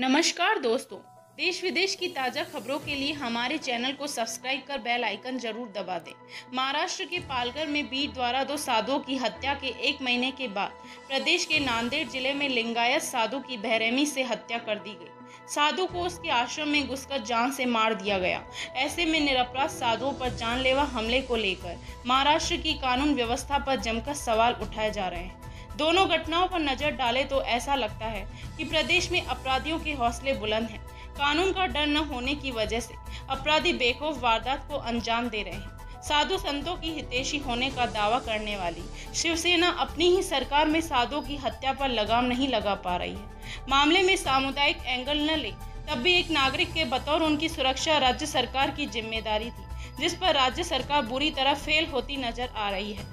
नमस्कार दोस्तों, देश विदेश की ताज़ा खबरों के लिए हमारे चैनल को सब्सक्राइब कर बेल आइकन जरूर दबा दें। महाराष्ट्र के पालघर में बीट द्वारा दो साधुओं की हत्या के एक महीने के बाद प्रदेश के नांदेड़ जिले में लिंगायत साधु की बेरहमी से हत्या कर दी गई। साधु को उसके आश्रम में घुसकर जान से मार दिया गया। ऐसे में निरपराध साधुओं पर जानलेवा हमले को लेकर महाराष्ट्र की कानून व्यवस्था पर जमकर सवाल उठाए जा रहे हैं। दोनों घटनाओं पर नजर डाले तो ऐसा लगता है कि प्रदेश में अपराधियों के हौसले बुलंद हैं। कानून का डर न होने की वजह से अपराधी बेखौफ वारदात को अंजाम दे रहे हैं। साधु संतों की हितैषी होने का दावा करने वाली शिवसेना अपनी ही सरकार में साधुओं की हत्या पर लगाम नहीं लगा पा रही है। मामले में सामुदायिक एंगल न ले, तब भी एक नागरिक के बतौर उनकी सुरक्षा राज्य सरकार की जिम्मेदारी थी, जिस पर राज्य सरकार बुरी तरह फेल होती नजर आ रही है।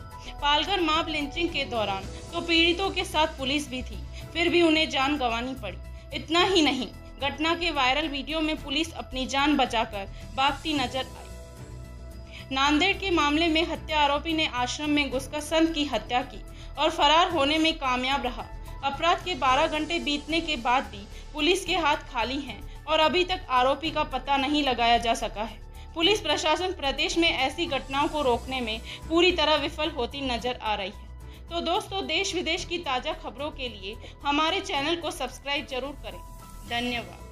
पालघर मॉब लिंचिंग के दौरान तो पीड़ितों के साथ पुलिस भी थी, फिर भी उन्हें जान गंवानी पड़ी। इतना ही नहीं, घटना के वायरल वीडियो में पुलिस अपनी जान बचाकर भागती नजर आई। नांदेड़ के मामले में हत्या आरोपी ने आश्रम में घुसकर संत की हत्या की और फरार होने में कामयाब रहा। अपराध के 12 घंटे बीतने के बाद भी पुलिस के हाथ खाली हैं और अभी तक आरोपी का पता नहीं लगाया जा सका है। पुलिस प्रशासन प्रदेश में ऐसी घटनाओं को रोकने में पूरी तरह विफल होती नजर आ रही है। तो दोस्तों, देश विदेश की ताज़ा खबरों के लिए हमारे चैनल को सब्सक्राइब जरूर करें। धन्यवाद।